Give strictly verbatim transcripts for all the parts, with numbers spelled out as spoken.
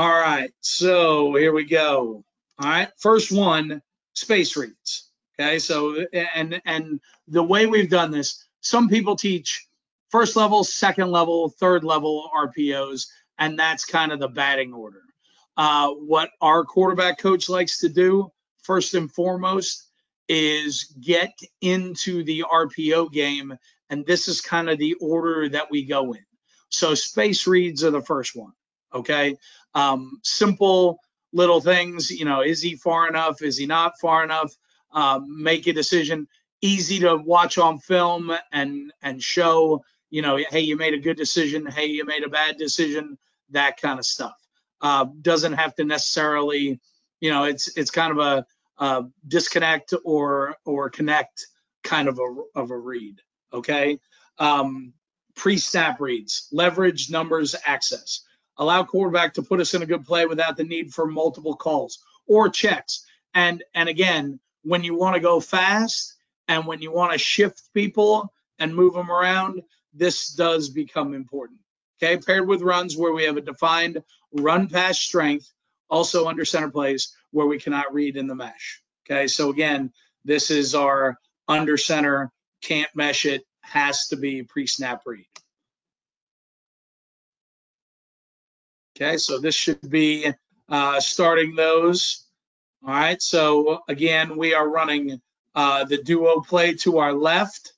All right, so here we go. All right, first one, space reads. Okay, so and and the way we've done this, some people teach first level, second level, third level R P Os, and that's kind of the batting order. Uh, what our quarterback coach likes to do, first and foremost, is get into the R P O game, and this is kind of the order that we go in. So space reads are the first one, okay? Um, simple little things, you know, is he far enough? Is he not far enough? Uh, make a decision. Easy to watch on film and, and show, you know, hey, you made a good decision. Hey, you made a bad decision, that kind of stuff. Uh, doesn't have to necessarily, you know, it's it's kind of a, a disconnect or or connect kind of a, of a read, okay? Um, Pre-snap reads, leverage, numbers, access. Allow quarterback to put us in a good play without the need for multiple calls or checks. And, and again, when you want to go fast and when you want to shift people and move them around, this does become important. Okay, paired with runs where we have a defined run pass strength, also under center plays where we cannot read in the mesh. Okay, so again, this is our under center, can't mesh it, has to be pre-snap read. Okay, so this should be uh, starting those. All right, so again, we are running uh, the duo play to our left.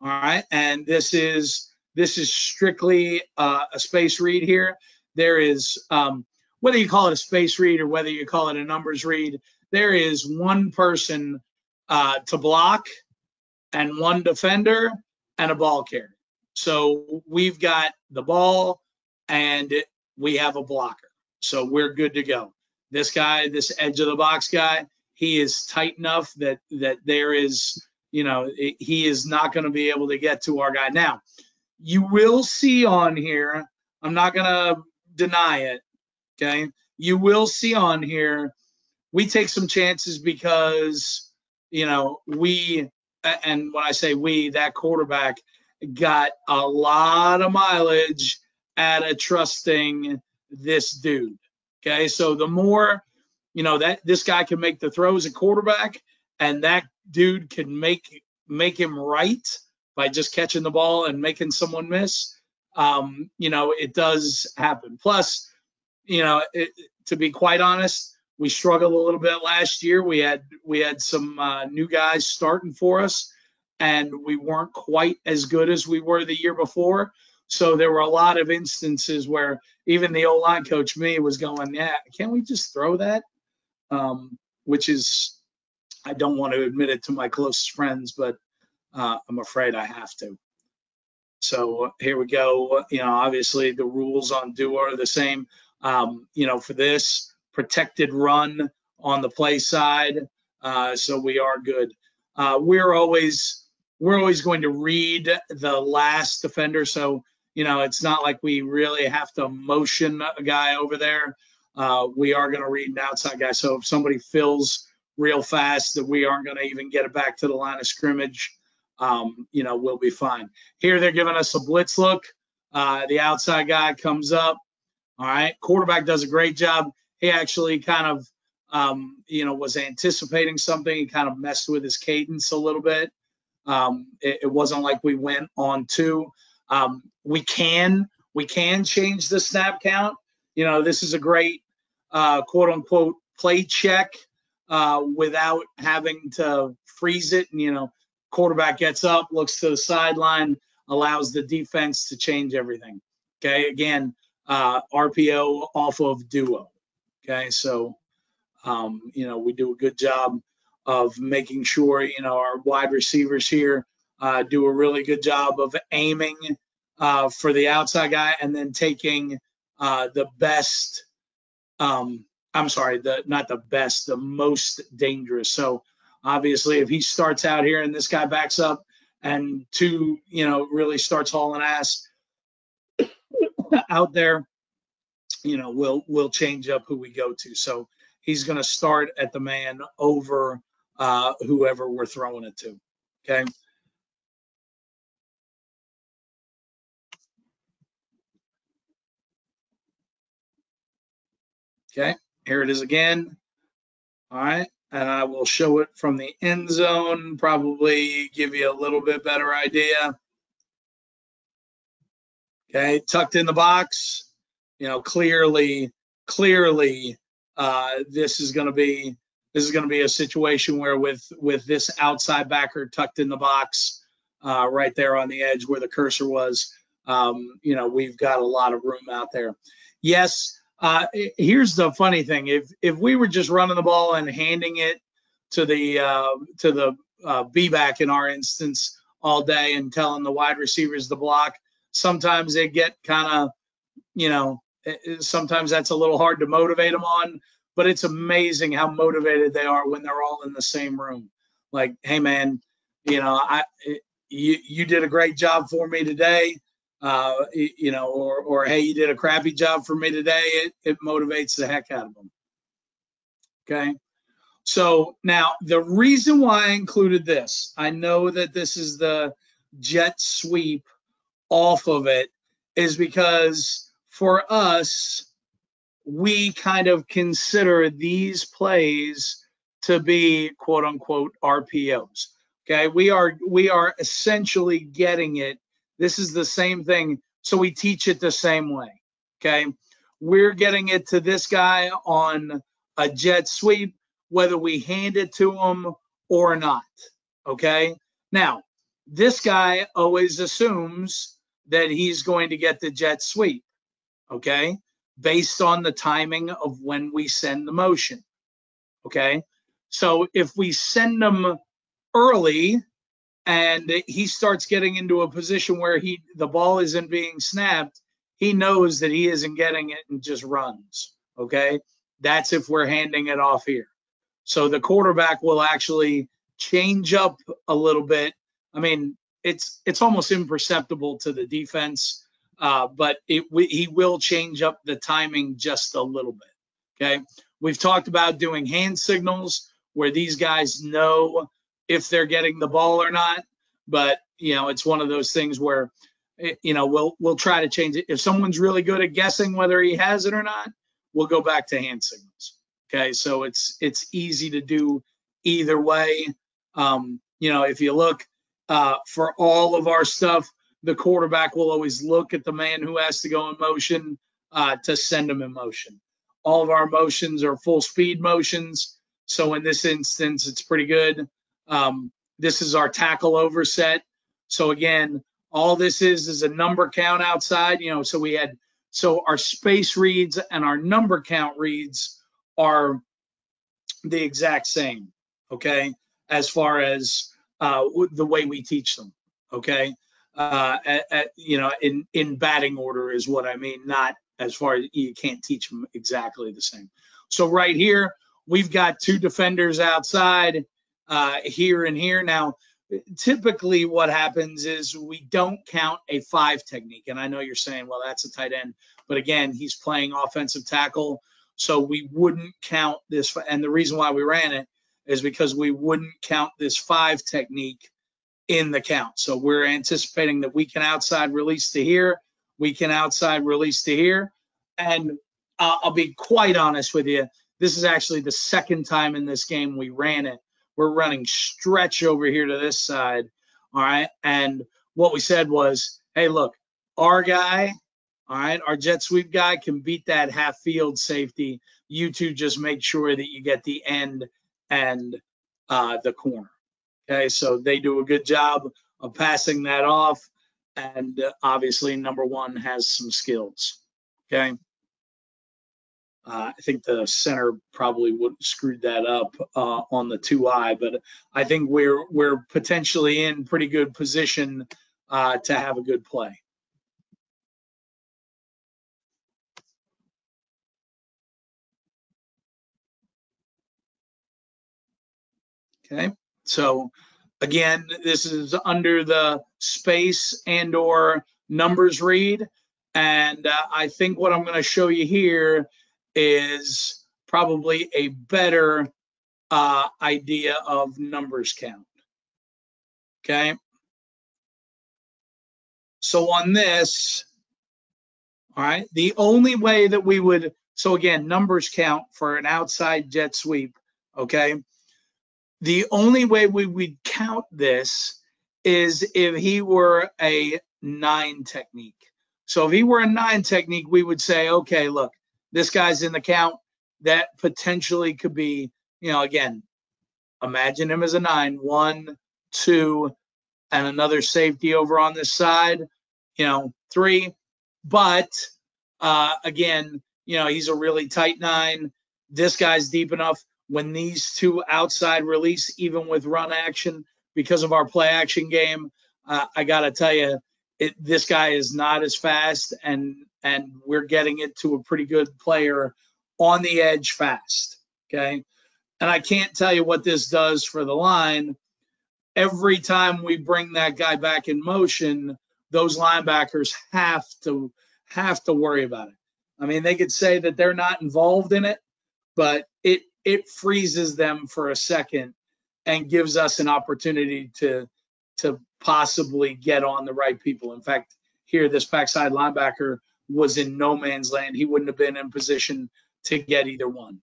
All right, and this is this is strictly uh, a space read here. There is, um, whether you call it a space read or whether you call it a numbers read, there is one person uh, to block and one defender and a ball carrier. So we've got the ball and we have a blocker. So we're good to go. This guy, this edge of the box guy, he is tight enough that that there is, you know, it, he is not going to be able to get to our guy. Now, you will see on here, I'm not going to deny it, okay? You will see on here, we take some chances because, you know, we, and when I say we, that quarterback got a lot of mileage out of trusting this dude. Okay, so the more, you know, that this guy can make the throws at quarterback and that dude can make make him right by just catching the ball and making someone miss, um, you know, it does happen. Plus, you know, it, to be quite honest, we struggled a little bit last year. We had we had some uh, new guys starting for us, and we weren't quite as good as we were the year before. So there were a lot of instances where even the O-line coach, me, was going, yeah, can't we just throw that? Um, which is, I don't want to admit it to my closest friends, but uh, I'm afraid I have to. So here we go. You know, obviously the rules on duo are the same. Um, you know, for this, protected run on the play side, uh, so we are good. Uh, we're always we're always going to read the last defender, so you know it's not like we really have to motion a guy over there. Uh, we are going to read an outside guy, so if somebody fills real fast, that we aren't going to even get it back to the line of scrimmage. Um, you know, we'll be fine. Here they're giving us a blitz look. Uh, the outside guy comes up. All right, quarterback does a great job. He actually kind of, um, you know, was anticipating something. He kind of messed with his cadence a little bit. Um, it, it wasn't like we went on two. Um, we can we can change the snap count. You know, this is a great uh, quote unquote play check uh, without having to freeze it. And you know, quarterback gets up, looks to the sideline, allows the defense to change everything. Okay, again, uh, R P O off of duo. Okay, so, um, you know, we do a good job of making sure, you know, our wide receivers here uh, do a really good job of aiming uh, for the outside guy and then taking uh, the best, um, I'm sorry, the not the best, the most dangerous. So, obviously, if he starts out here and this guy backs up and two, you know, really starts hauling ass out there, you know, we'll we'll change up who we go to. So he's going to start at the man over uh, whoever we're throwing it to. Okay. Okay, here it is again. All right, and I will show it from the end zone, probably give you a little bit better idea. Okay, tucked in the box, you know, clearly, clearly, uh, this is going to be this is going to be a situation where with with this outside backer tucked in the box, uh, right there on the edge where the cursor was, um, you know, we've got a lot of room out there. Yes, uh, here's the funny thing: if if we were just running the ball and handing it to the uh, to the uh, B back in our instance all day and telling the wide receivers to block, sometimes they get kind of, you know, sometimes that's a little hard to motivate them on, but it's amazing how motivated they are when they're all in the same room. Like, hey man, you know, I, you, you did a great job for me today, uh, you know, or, or hey, you did a crappy job for me today. It, it motivates the heck out of them. Okay. So now the reason why I included this, I know that this is the jet sweep off of it, is because for us, we kind of consider these plays to be quote unquote R P Os. Okay, we are we are essentially getting it. This is the same thing, so we teach it the same way. Okay, we're getting it to this guy on a jet sweep, whether we hand it to him or not. Okay, now this guy always assumes that he's going to get the jet sweep, okay, based on the timing of when we send the motion, okay? So if we send him early and he starts getting into a position where he the ball isn't being snapped, he knows that he isn't getting it and just runs, okay? That's if we're handing it off here. So the quarterback will actually change up a little bit. I mean, it's it's almost imperceptible to the defense, uh, but it, we, he will change up the timing just a little bit, okay? We've talked about doing hand signals where these guys know if they're getting the ball or not, but, you know, it's one of those things where, you know, we'll, we'll try to change it. If someone's really good at guessing whether he has it or not, we'll go back to hand signals, okay? So it's, it's easy to do either way. Um, you know, if you look, Uh, for all of our stuff, the quarterback will always look at the man who has to go in motion uh, to send him in motion. All of our motions are full speed motions, so in this instance, it's pretty good. Um, this is our tackle overset. So again, all this is is a number count outside. You know, so we had so our space reads and our number count reads are the exact same. Okay, as far as Uh, the way we teach them, okay? Uh, at, at, you know, in, in batting order is what I mean, not as far as you can't teach them exactly the same. So right here, we've got two defenders outside, uh, here and here. Now, typically what happens is we don't count a five technique. And I know you're saying, well, that's a tight end. But again, he's playing offensive tackle, so we wouldn't count this. And the reason why we ran it is because we wouldn't count this five technique in the count. So we're anticipating that we can outside release to here, we can outside release to here. And uh, I'll be quite honest with you, this is actually the second time in this game we ran it. We're running stretch over here to this side, all right? And what we said was, hey, look, our guy, all right, our jet sweep guy can beat that half field safety. You two just make sure that you get the end and uh, the corner, okay? So they do a good job of passing that off, and uh, obviously number one has some skills, okay? Uh, I think the center probably would screwed that up uh, on the two eye, but I think we're, we're potentially in pretty good position uh, to have a good play. Okay, so again, this is under the space and or numbers read. And uh, I think what I'm going to show you here is probably a better uh, idea of numbers count. Okay. So on this, all right, the only way that we would So again, numbers count for an outside jet sweep, okay? The only way we would count this is if he were a nine technique. So if he were a nine technique, we would say, okay, look, this guy's in the count. That potentially could be, you know, again, imagine him as a nine, one, two, and another safety over on this side, you know, three. But uh, again, you know, he's a really tight nine. This guy's deep enough when these two outside release, even with run action, because of our play action game. Uh, I got to tell you, it, this guy is not as fast, and and we're getting it to a pretty good player on the edge fast, okay? And I can't tell you what this does for the line. Every time we bring that guy back in motion, those linebackers have to have to worry about it. I mean, they could say that they're not involved in it, but it it freezes them for a second and gives us an opportunity to to possibly get on the right people. In fact, here this backside linebacker was in no man's land. He wouldn't have been in position to get either one.